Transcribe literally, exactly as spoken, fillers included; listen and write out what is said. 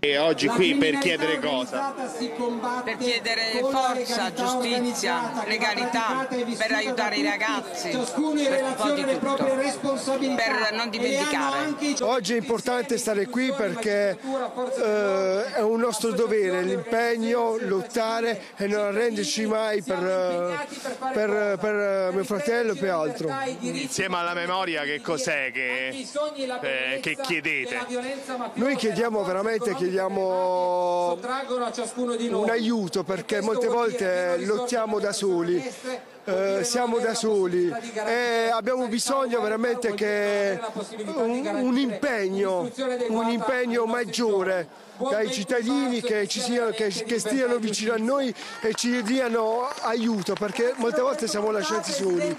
E oggi qui per chiedere cosa? Per chiedere forza, giustizia, legalità, per aiutare i ragazzi, per un po' di tutto, per non dimenticare. Oggi è importante stare qui perché eh, è un nostro dovere, l'impegno, lottare e non arrenderci mai per, per, per mio fratello e per altro. Insieme alla memoria che cos'è che, eh, che chiedete? Noi chiediamo veramente che Chiediamo un aiuto perché molte volte lottiamo da soli, eh, siamo da soli e abbiamo bisogno veramente che un, un impegno, un impegno maggiore dai cittadini che, ci siano, che, che stiano vicino a noi e ci diano aiuto perché molte volte siamo lasciati soli.